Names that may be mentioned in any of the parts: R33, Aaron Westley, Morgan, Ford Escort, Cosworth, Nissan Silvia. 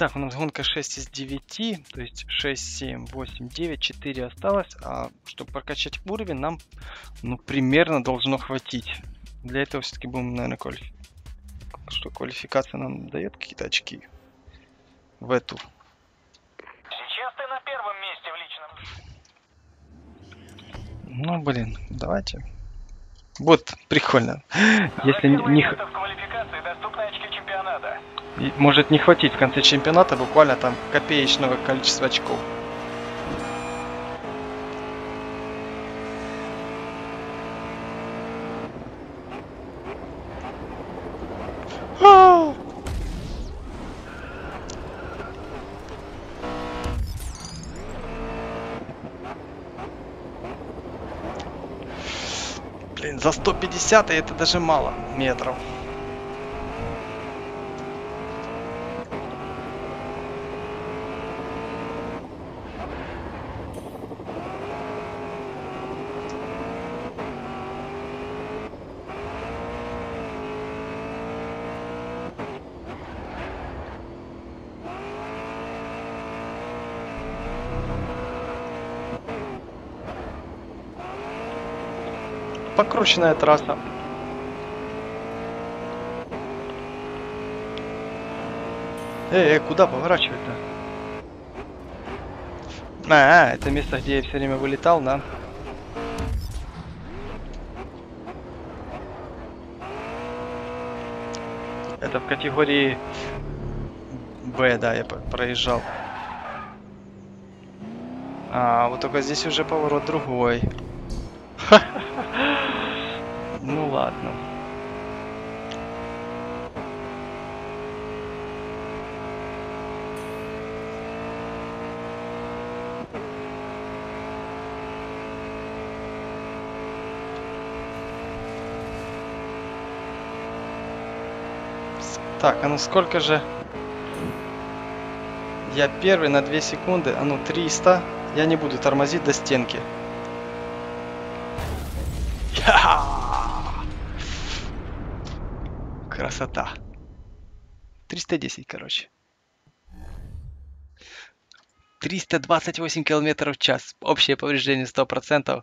Так, у нас гонка 6 из 9, то есть 6, 7, 8, 9, 4 осталось. А чтобы прокачать уровень, нам ну, примерно должно хватить. Для этого все-таки будем, наверное, что квалификация нам дает какие-то очки в эту. Сейчас ты на первом месте в личном. Ну, блин, давайте. Вот, прикольно. Если не... Может не хватить в конце чемпионата буквально там копеечного количества очков. Блин, за 150 это даже мало метров. Покрученная трасса. Куда поворачивать-то? Это место, где я все время вылетал, да? Это в категории Б, да, я проезжал. А, вот только здесь уже поворот другой. Ну ладно. Так, а ну сколько же? Я первый на 2 секунды, а ну 300. Я не буду тормозить до стенки. Красота. 310, короче. 328 километров в час. Общее повреждение 100%.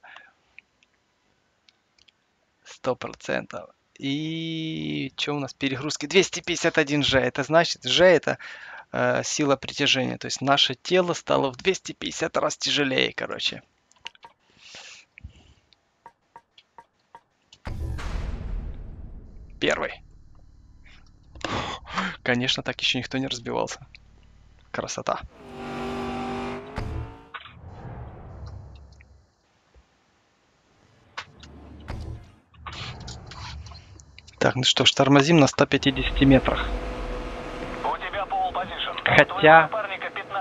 100%. И что у нас? Перегрузки. 251 G. Это значит, G это сила притяжения. То есть наше тело стало в 250 раз тяжелее, короче. Первый. Конечно, так еще никто не разбивался. Красота. Так, ну что ж, тормозим на 150 метрах. У тебя пол позишн.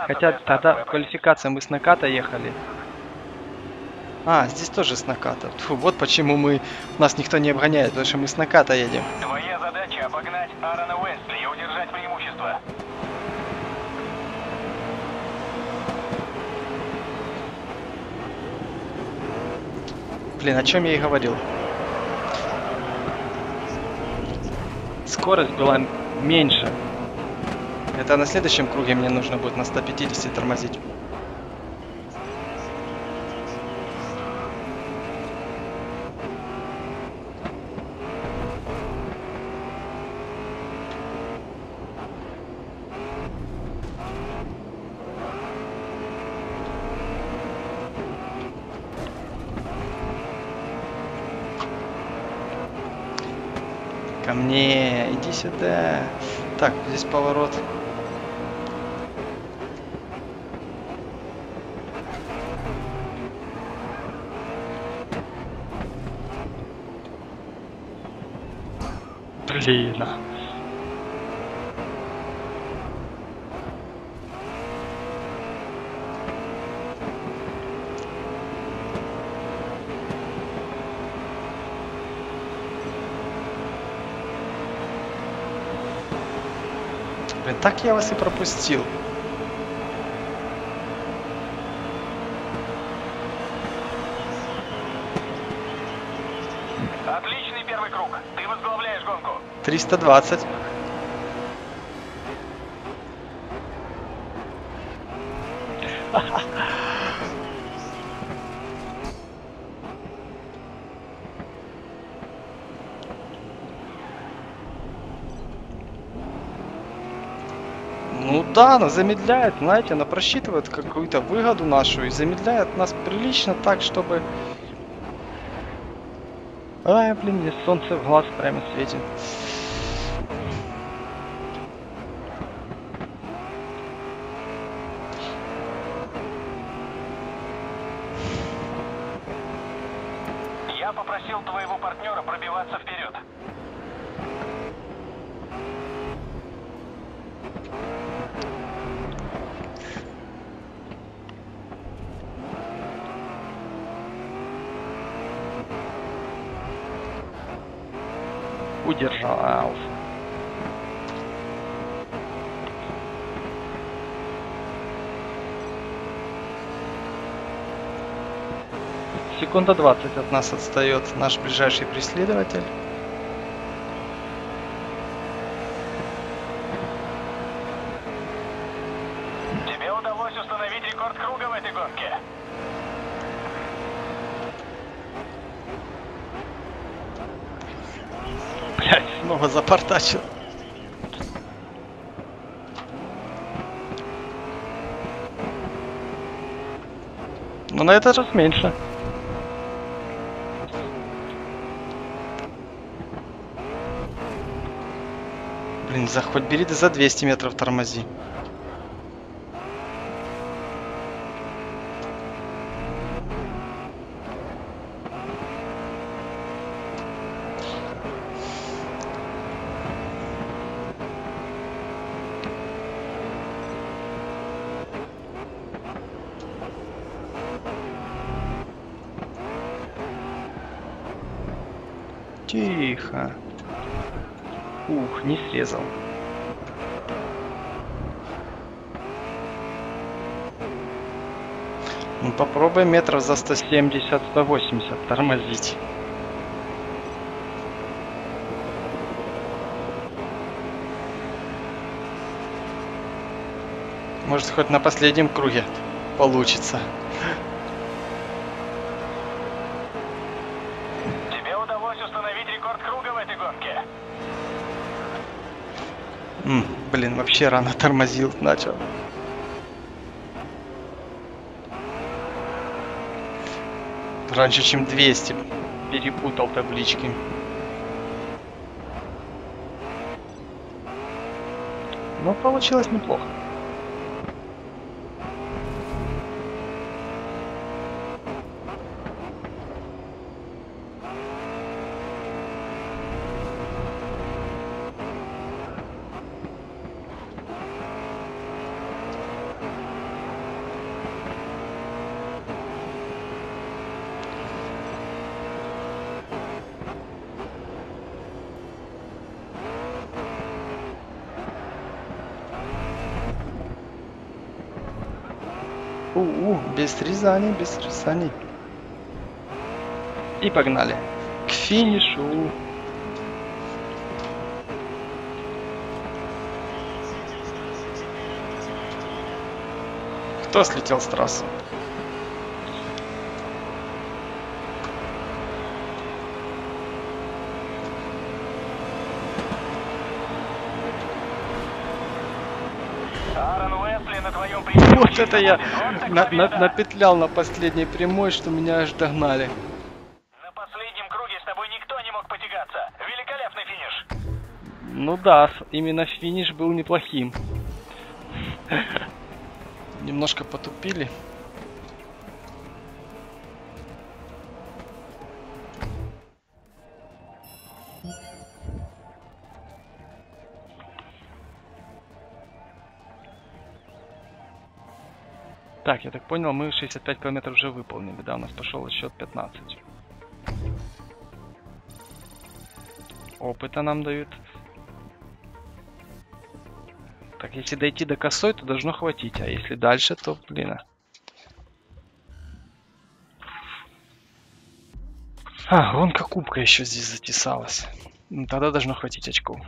Хотя тогда в квалификации мы с наката ехали. А, здесь тоже с наката. Фу, вот почему нас никто не обгоняет, потому что мы с наката едем. Твоя задача обогнать Аарона Уэстли и удержать преимущество. Блин, о чем я и говорил. Скорость была меньше. Это на следующем круге мне нужно будет на 150 тормозить. Ко мне, иди сюда. Так, здесь поворот. Блин. Так я вас и пропустил. Отличный первый круг. Ты возглавляешь гонку. 320. Ну да, она замедляет, знаете, она просчитывает какую-то выгоду нашу и замедляет нас прилично так, чтобы... Ай, блин, мне солнце в глаз прямо светит. Я попросил твоего партнера пробиваться вперед. Удержался. Секунда 20 от нас отстает наш ближайший преследователь. Тебе удалось установить рекорд круга в этой гонке. Снова запортачил. Но на этот раз меньше. Блин, за хоть бери, да за 200 метров тормози. Тихо. Ух, не срезал. Ну, попробуй метров за 170-180 тормозить. Может, хоть на последнем круге получится. Блин, вообще рано тормозил, начал. Раньше, чем 200, перепутал таблички. Но получилось неплохо. Без резаний, без резаний. И погнали к финишу. Кто слетел с трассы? Вот это я напетлял на последней прямой, что меня аж догнали. На последнем круге с тобой никто не мог потягаться. Великолепный финиш. Ну да, именно финиш был неплохим. Немножко потупили. Так, я так понял, мы 65 километров уже выполнили, да, у нас пошел отсчет 15. Опыта нам дают. Так, если дойти до косой, то должно хватить, а если дальше, то, блин. А, гонка кубка еще здесь затесалась. Ну, тогда должно хватить очков.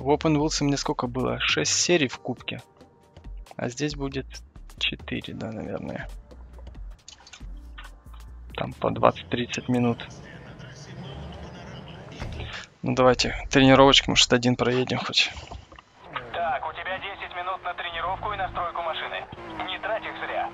В Open Wheels мне сколько было? 6 серий в кубке. А здесь будет 4, да, наверное. Там по 20-30 минут. Ну давайте тренировочку, может, один проедем хоть. Так, у тебя 10 минут на тренировку и настройку машины. Не трать их зря.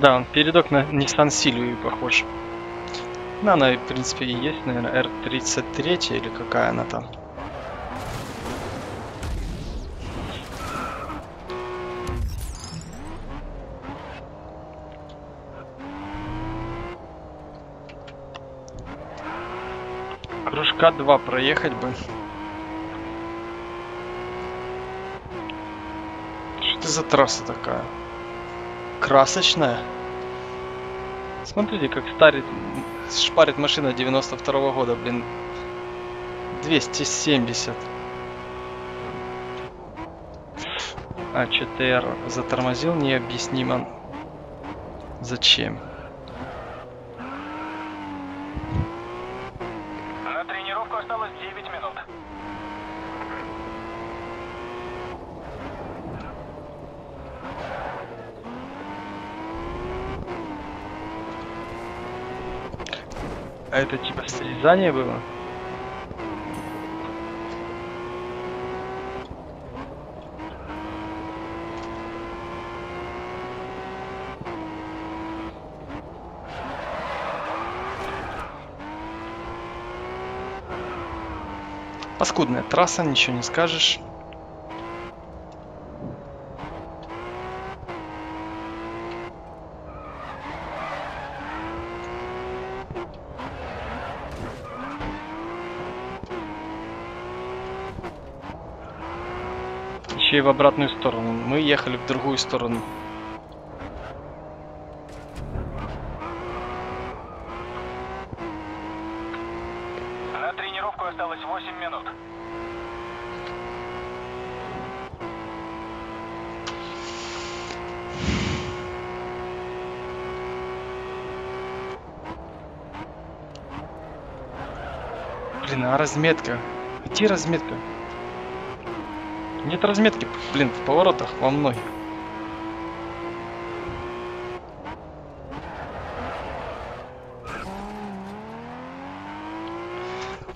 Да, он передок на Nissan Silvia похож. Да, она, в принципе, и есть, наверное, R33 или какая она там. Кружка 2 проехать бы. Что это за трасса такая? Красочная. Смотрите, как шпарит машина 92-го года, блин. 270. А, ЧТР затормозил, необъяснимо. Зачем? На тренировку осталось 9 минут. А это типа срезание было? Паскудная трасса, ничего не скажешь. И в обратную сторону. Мы ехали в другую сторону. На тренировку осталось 8 минут. Блин, а разметка? Где разметка? Нет разметки, блин, в поворотах во мной.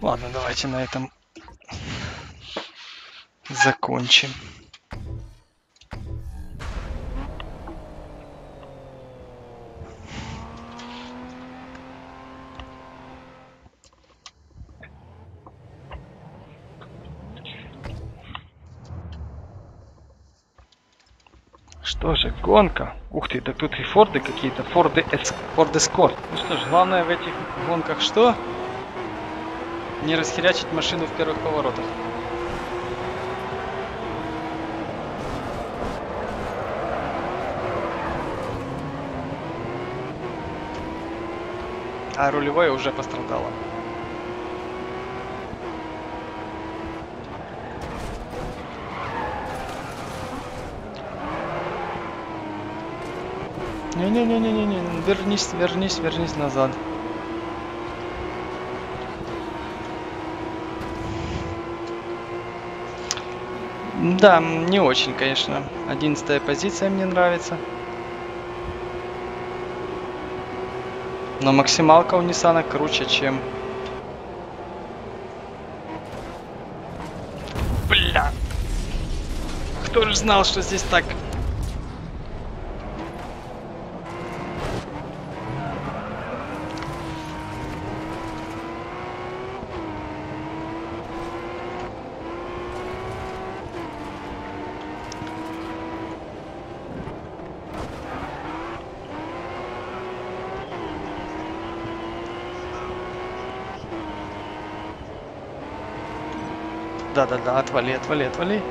Ладно, давайте на этом закончим. Тоже гонка. Ух ты, да тут и Форды какие-то. Ford Escort. Ну что ж, главное в этих гонках что? Не расхерячить машину в первых поворотах. А рулевое уже пострадало. Не-не-не-не-не, вернись, вернись, вернись назад. Да, не очень, конечно. 11-я позиция мне нравится. Но максималка у Ниссана круче, чем... Бля! Кто же знал, что здесь так... Да-да-да, отвали, отвали, отвали.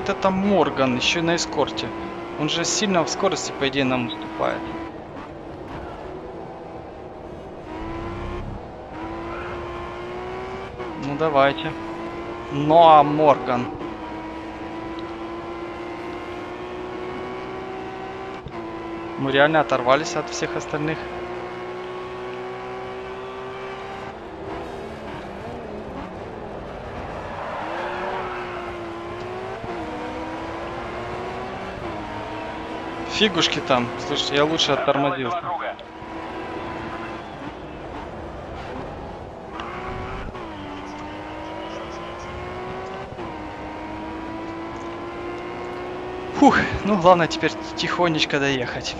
какой-то там Морган, еще и на эскорте. Он же сильно в скорости, по идее, нам уступает. Ну давайте. Ну а Морган. Мы реально оторвались от всех остальных. Фигушки там. Слушайте, я лучше оттормозил. Фух, ну главное теперь тихонечко доехать.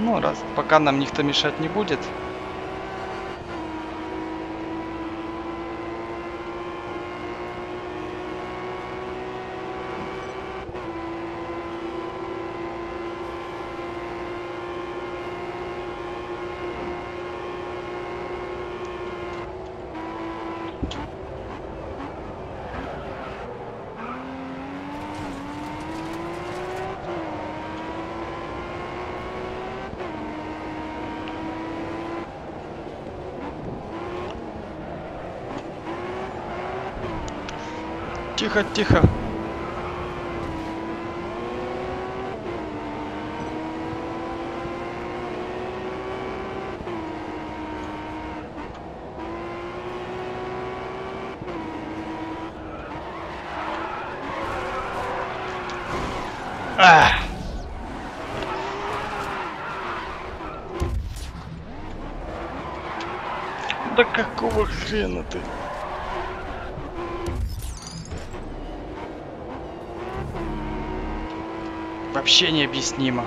Ну раз, пока нам никто мешать не будет. Тихо, тихо. А! Да какого хрена ты? Вообще необъяснимо.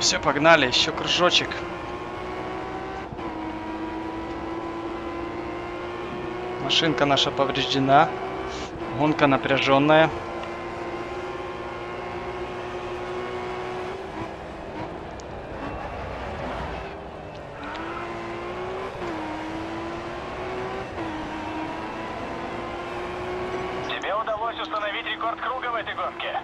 Все, погнали, еще кружочек. Машинка наша повреждена. Гонка напряженная. Тебе удалось установить рекорд круга в этой гонке.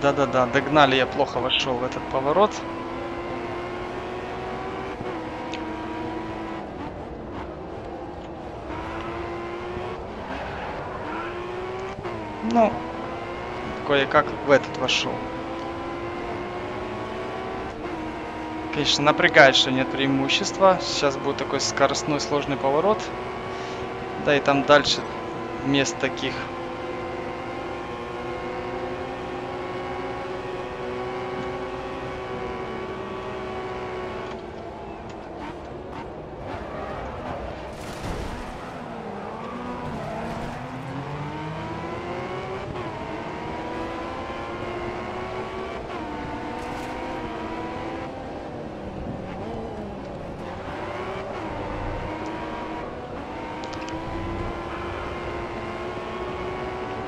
Да-да-да, догнали, я плохо вошел в этот поворот. Ну, кое-как в этот вошел. Конечно, напрягает, что нет преимущества. Сейчас будет такой скоростной сложный поворот. Да и там дальше мест таких...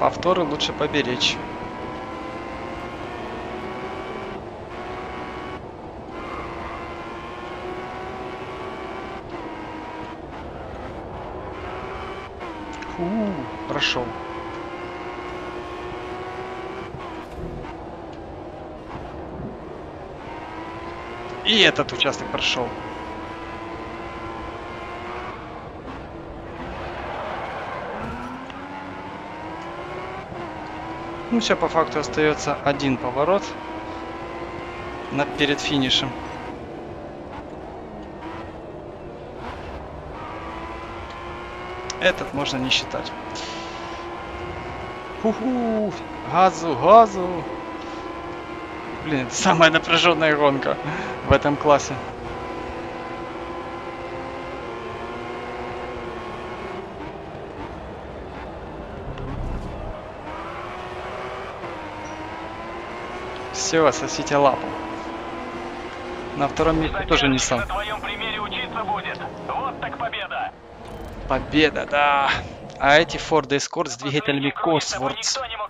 Повторы лучше поберечь. Фу, прошел. И этот участок прошел. Ну все, по факту остается один поворот перед финишем. Этот можно не считать. Ху-ху, газу, газу. Блин, это самая напряженная гонка в этом классе. Все, сосите лапу. На втором месте тоже Nissan. На твоем примере учиться будет. Вот так победа. Победа, да. А эти Ford Escort с двигателями Cosworth. Никто не мог